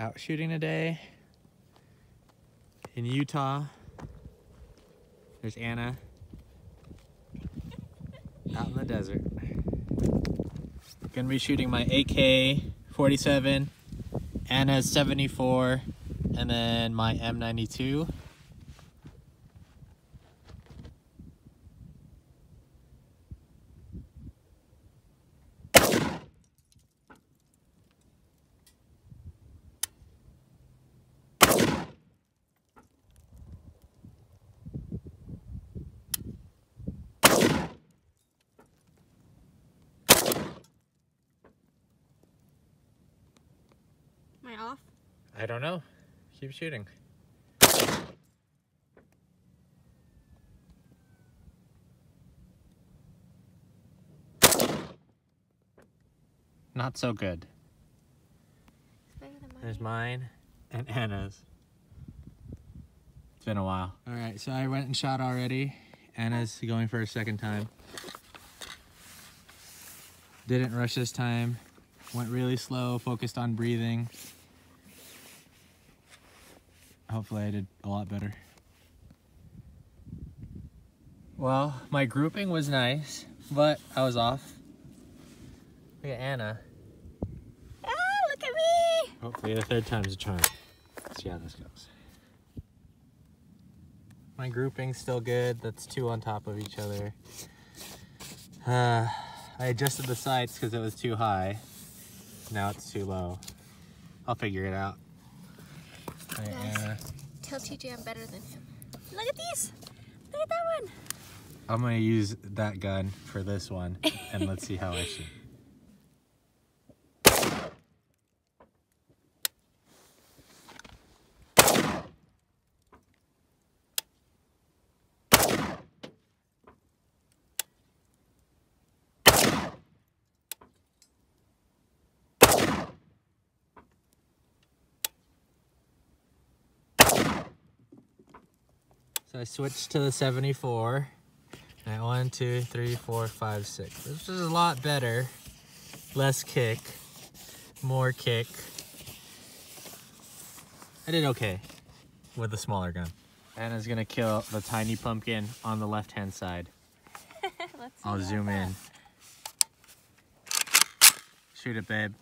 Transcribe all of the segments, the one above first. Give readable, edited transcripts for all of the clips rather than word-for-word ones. out shooting today in Utah. There's Anna out in the desert. Gonna be shooting my AK-47, Anna's 74, and then my M92. Am I off? I don't know. Keep shooting. Not so good. It's better than mine. There's mine and Anna's. It's been a while. Alright, so I went and shot already. Anna's going for a second time. Didn't rush this time. Went really slow, focused on breathing. Hopefully I did a lot better. Well, my grouping was nice, but I was off. Look at Anna. Oh, look at me! Hopefully the third time's a charm. Let's see how this goes. My grouping's still good. That's two on top of each other. I adjusted the sights because it was too high. Now it's too low. I'll figure it out. Guys, tell TJ I'm better than him. Look at these! Look at that one! I'm gonna use that gun for this one, and let's see how I shoot. So I switched to the 74, and I 1, 2, 3, 4, 5, 6. This is a lot better. Less kick, more kick. I did okay with a smaller gun. Anna's gonna kill the tiny pumpkin on the left-hand side. I'll zoom in. Shoot it, babe.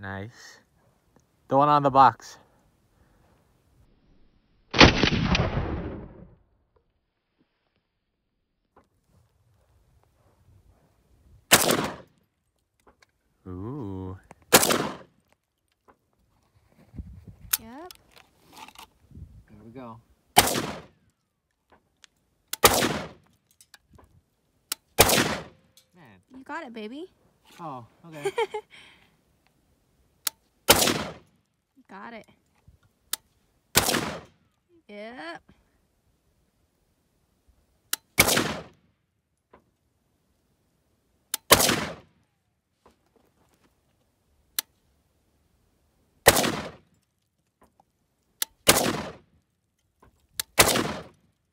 Nice. The one on the box. Ooh. Yep. There we go. Man. You got it, baby. Oh, okay. Got it. Yep.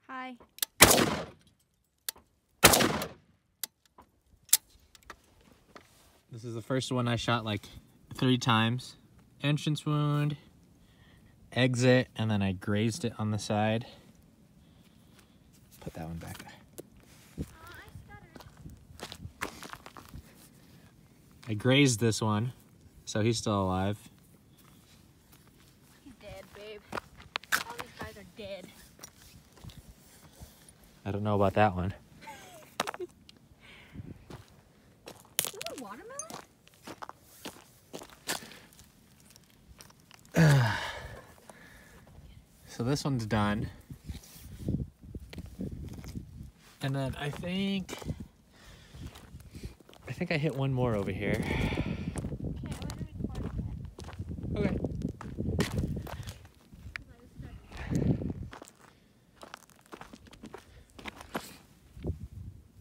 Hi. This is the first one I shot like 3 times. Entrance wound, exit, and then I grazed it on the side. Put that one back. I grazed this one, so he's still alive. He's dead, babe. All these guys are dead. I don't know about that one. Is that a watermelon? So this one's done, and then I think I hit one more over here. Okay.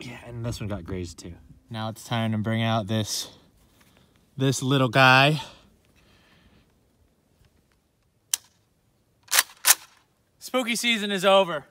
Yeah, and this one got grazed too. Now it's time to bring out this little guy. Spooky season is over.